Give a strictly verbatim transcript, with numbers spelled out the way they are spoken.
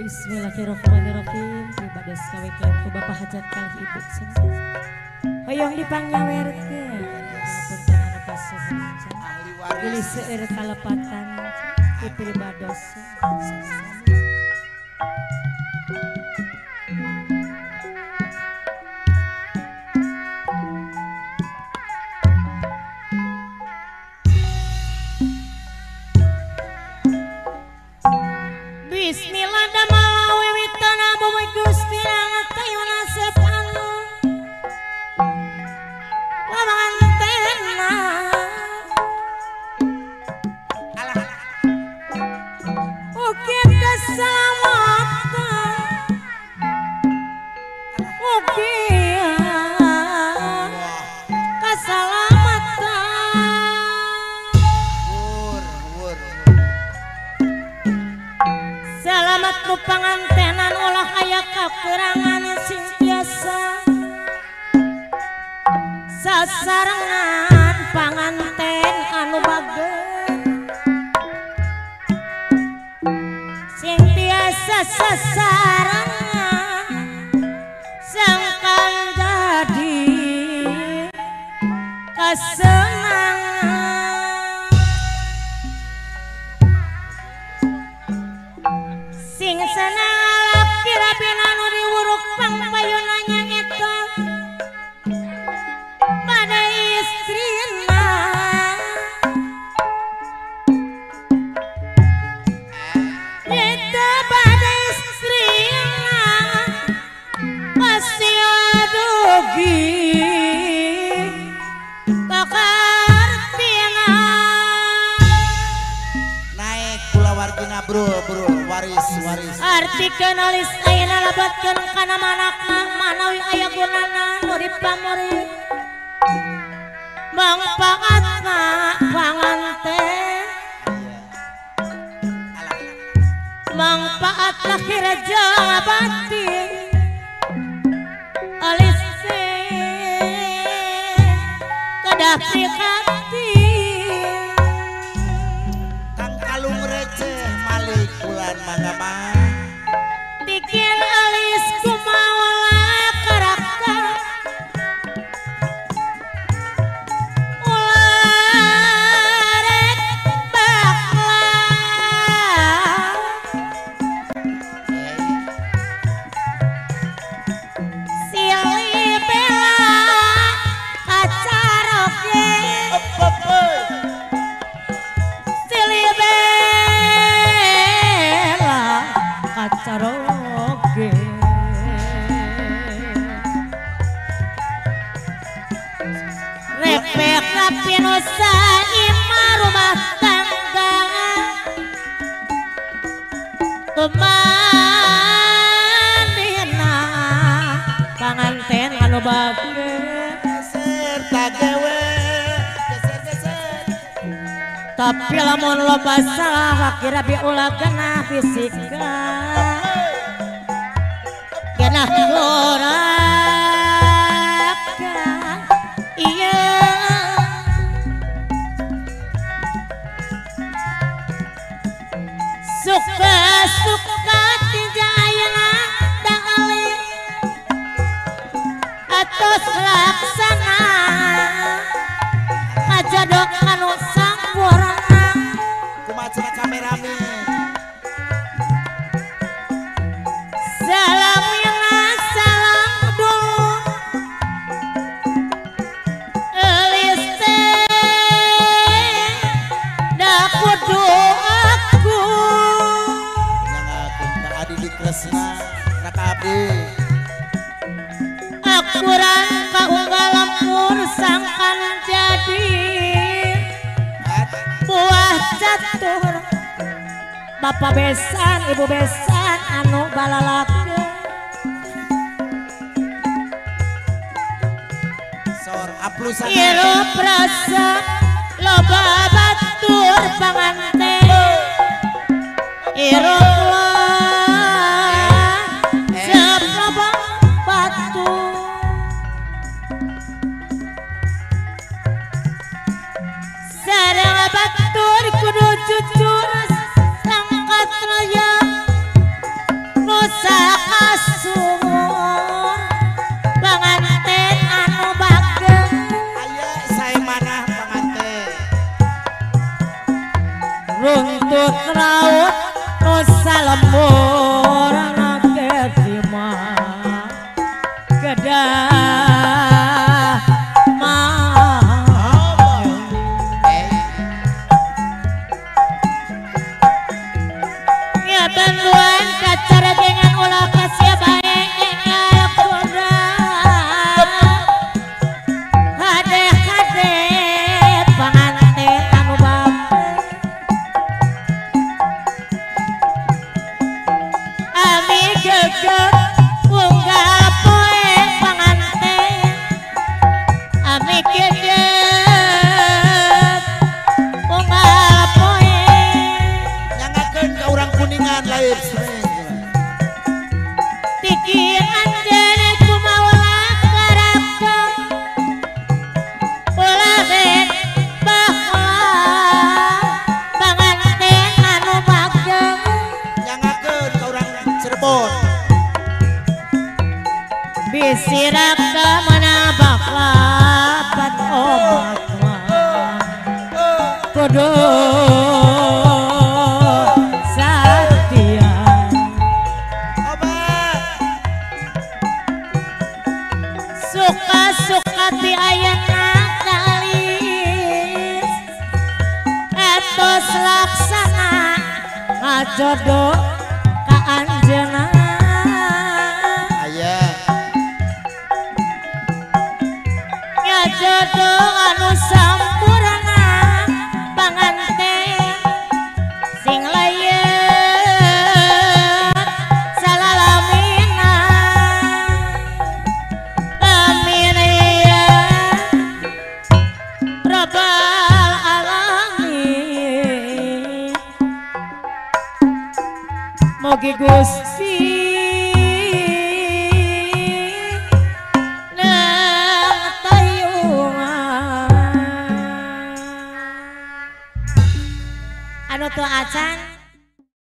Bismillahirrahmanirrahim. Ibadah sekawetkan ku Bapak hajat kali ibu sendiri. Hoyong dipangyawerkeun. Punten anu pasuhan. Ahli waris. Gelis seueur kalepatan ku pribados. Pangantenan olah aya kakurangan sing biasa sasarengan panganten anu bageun sing biasa sasarengan sangkan jadi kasenangan. Sing senang alap kirapin anu diwuruk pangpayunanya itu pada istrina. Itu pada istrina pasti adugi kakartina. Naik pula wargina bro bro waris waris arti kenalis ayeuna labatkeun kana manakna manawi aya gunana nu dipamuri mangpaatna panganten mangpaat lahir jabatin alis kada prihati kang kalung receh malik bulan mangga bikin alis kumawa karakter ular bakla sili bela kacaroge sili bela kacaroge repek tapi nusa ima rumah tangga temanina panganten anu bageun serta gawe tapi lamun loba salah kira bi ulah genah fisika genah horaka iya suka suka tidak ayana dali atos laksana aja dok anu sangwarna kumaca kameramen salam yang salam dulu eliste dak kudu aku nyangakeun ka Adi Kresna raka abdi akuran ka unggal lempur sangkan jadi buah catur bapak besan ibu besan anak nu balalake sor aplusan ieu prasa loba batur pangante ieu anu tuh acan